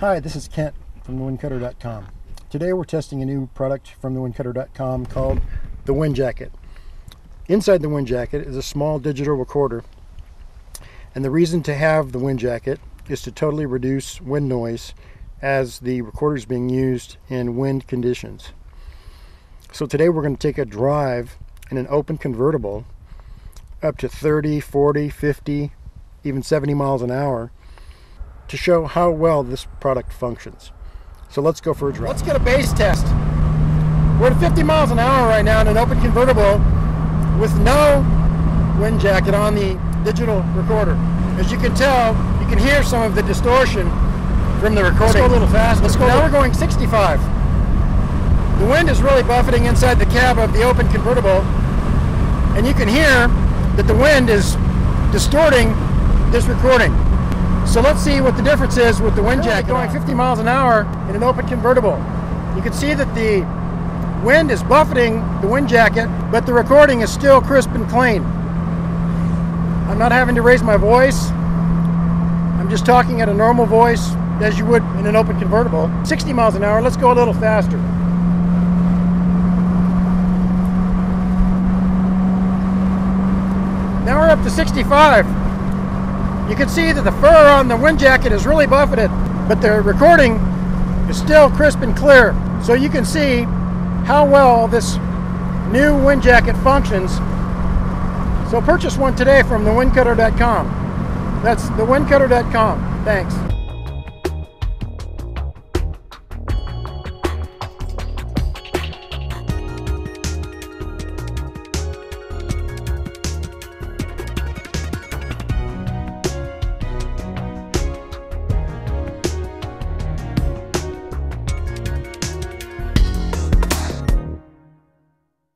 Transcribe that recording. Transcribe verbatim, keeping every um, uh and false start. Hi, this is Kent from the wind cutter dot com. Today we're testing a new product from the wind cutter dot com called the Wind Jacket. Inside the Wind Jacket is a small digital recorder, and the reason to have the Wind Jacket is to totally reduce wind noise as the recorder is being used in wind conditions. So today we're going to take a drive in an open convertible up to thirty, forty, fifty, even seventy miles an hour to show how well this product functions. So let's go for a drive. Let's get a base test. We're at fifty miles an hour right now in an open convertible with no wind jacket on the digital recorder. As you can tell, you can hear some of the distortion from the recording. Let's go a little faster. Let's go now we're going sixty-five. The wind is really buffeting inside the cab of the open convertible, and you can hear that the wind is distorting this recording. So let's see what the difference is with the wind jacket. Going fifty miles an hour in an open convertible. You can see that the wind is buffeting the wind jacket, but the recording is still crisp and clean. I'm not having to raise my voice. I'm just talking at a normal voice as you would in an open convertible. sixty miles an hour, let's go a little faster. Now we're up to sixty-five. You can see that the fur on the wind jacket is really buffeted, but the recording is still crisp and clear. So you can see how well this new wind jacket functions. So purchase one today from the wind cutter dot com. That's the wind cutter dot com. Thanks.